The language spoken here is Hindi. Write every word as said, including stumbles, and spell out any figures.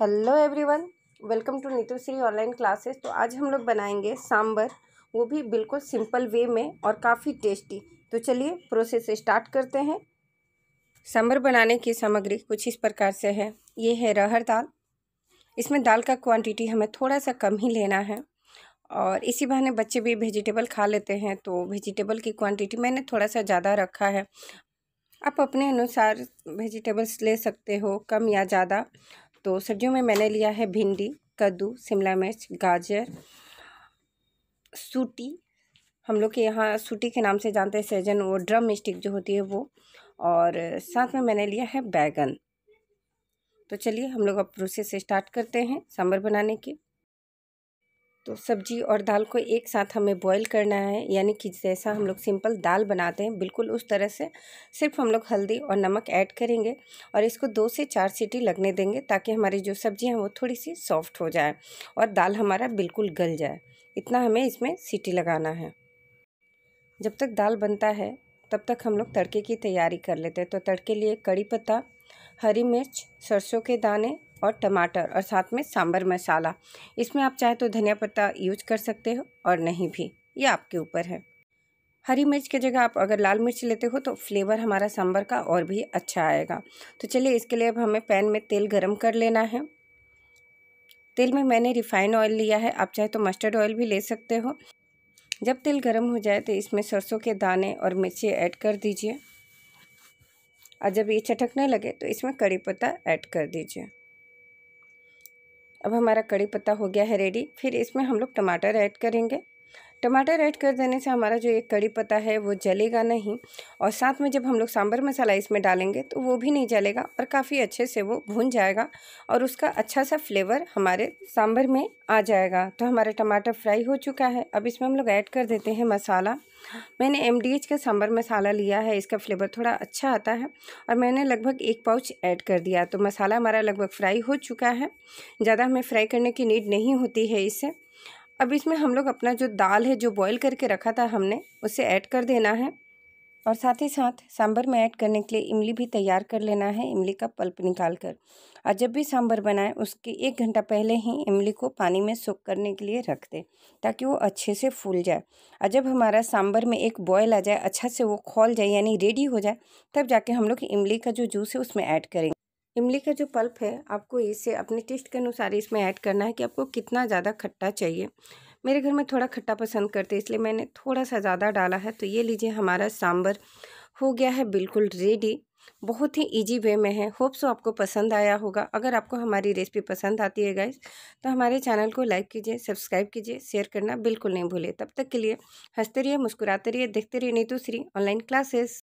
Hello everyone, welcome to Neetu Shri online classes. तो आज हम लोग बनाएंगे सांभर, वो भी बिल्कुल सिंपल वे में और काफ़ी टेस्टी। तो चलिए प्रोसेस स्टार्ट करते हैं। सांभर बनाने की सामग्री कुछ इस प्रकार से है। ये है अरहर दाल। इसमें दाल का क्वांटिटी हमें थोड़ा सा कम ही लेना है और इसी बहाने बच्चे भी वेजिटेबल खा लेते हैं, तो वेजिटेबल की क्वांटिटी मैंने थोड़ा सा ज़्यादा रखा है। आप अपने अनुसार वेजिटेबल्स ले सकते हो, कम या ज़्यादा। तो सब्जियों में मैंने लिया है भिंडी, कद्दू, शिमला मिर्च, गाजर, सूटी, हम लोग के यहाँ सूटी के नाम से जानते हैं सहजन, वो ड्रम स्टिक जो होती है वो, और साथ में मैंने लिया है बैगन। तो चलिए हम लोग अब प्रोसेस स्टार्ट करते हैं सांभर बनाने के। तो सब्जी और दाल को एक साथ हमें बॉईल करना है, यानी कि जैसा हम लोग सिंपल दाल बनाते हैं बिल्कुल उस तरह से, सिर्फ हम लोग हल्दी और नमक ऐड करेंगे और इसको दो से चार सीटी लगने देंगे ताकि हमारी जो सब्जी है वो थोड़ी सी सॉफ्ट हो जाए और दाल हमारा बिल्कुल गल जाए। इतना हमें इसमें सीटी लगाना है। जब तक दाल बनता है तब तक हम लोग तड़के की तैयारी कर लेते हैं। तो तड़के लिए कड़ी पत्ता, हरी मिर्च, सरसों के दाने और टमाटर और साथ में सांभर मसाला। इसमें आप चाहे तो धनिया पत्ता यूज कर सकते हो और नहीं भी, ये आपके ऊपर है। हरी मिर्च की जगह आप अगर लाल मिर्च लेते हो तो फ्लेवर हमारा सांभर का और भी अच्छा आएगा। तो चलिए इसके लिए अब हमें पैन में तेल गरम कर लेना है। तेल में मैंने रिफाइन ऑयल लिया है, आप चाहे तो मस्टर्ड ऑयल भी ले सकते हो। जब तेल गरम हो जाए तो इसमें सरसों के दाने और मिर्ची ऐड कर दीजिए और जब ये चटकने लगे तो इसमें कड़ी पत्ता ऐड कर दीजिए। अब हमारा कड़ी पत्ता हो गया है रेडी। फिर इसमें हम लोग टमाटर ऐड करेंगे। टमाटर ऐड कर देने से हमारा जो ये कड़ी पत्ता है वो जलेगा नहीं और साथ में जब हम लोग सांभर मसाला इसमें डालेंगे तो वो भी नहीं जलेगा और काफ़ी अच्छे से वो भून जाएगा और उसका अच्छा सा फ्लेवर हमारे सांभर में आ जाएगा। तो हमारा टमाटर फ्राई हो चुका है। अब इसमें हम लोग ऐड कर देते हैं मसाला। मैंने एम डी एच का सांभर मसाला लिया है, इसका फ्लेवर थोड़ा अच्छा आता है और मैंने लगभग एक पाउच ऐड कर दिया। तो मसाला हमारा लगभग फ्राई हो चुका है, ज़्यादा हमें फ्राई करने की नीड नहीं होती है इससे। अब इसमें हम लोग अपना जो दाल है जो बॉईल करके रखा था हमने, उसे ऐड कर देना है और साथ ही साथ सांभर में ऐड करने के लिए इमली भी तैयार कर लेना है, इमली का पल्प निकाल कर। और जब भी सांभर बनाएं उसके एक घंटा पहले ही इमली को पानी में सोक करने के लिए रख दें ताकि वो अच्छे से फूल जाए। और जब हमारा सांभर में एक बॉयल आ जाए, अच्छा से वो खौल जाए यानी रेडी हो जाए, तब जाके हम लोग इमली का जो जूस है उसमें ऐड करेंगे। इमली का जो पल्प है आपको इसे अपने टेस्ट के अनुसार इसमें ऐड करना है कि आपको कितना ज़्यादा खट्टा चाहिए। मेरे घर में थोड़ा खट्टा पसंद करते हैं इसलिए मैंने थोड़ा सा ज़्यादा डाला है। तो ये लीजिए हमारा सांभर हो गया है बिल्कुल रेडी। बहुत ही इजी वे में है। होप सो आपको पसंद आया होगा। अगर आपको हमारी रेसिपी पसंद आती है गाइस तो हमारे चैनल को लाइक कीजिए, सब्सक्राइब कीजिए, शेयर करना बिल्कुल नहीं भूले। तब तक के लिए हंसते रहिए, मुस्कुराते रहिए, देखते रहिए नीतू श्री ऑनलाइन क्लासेस।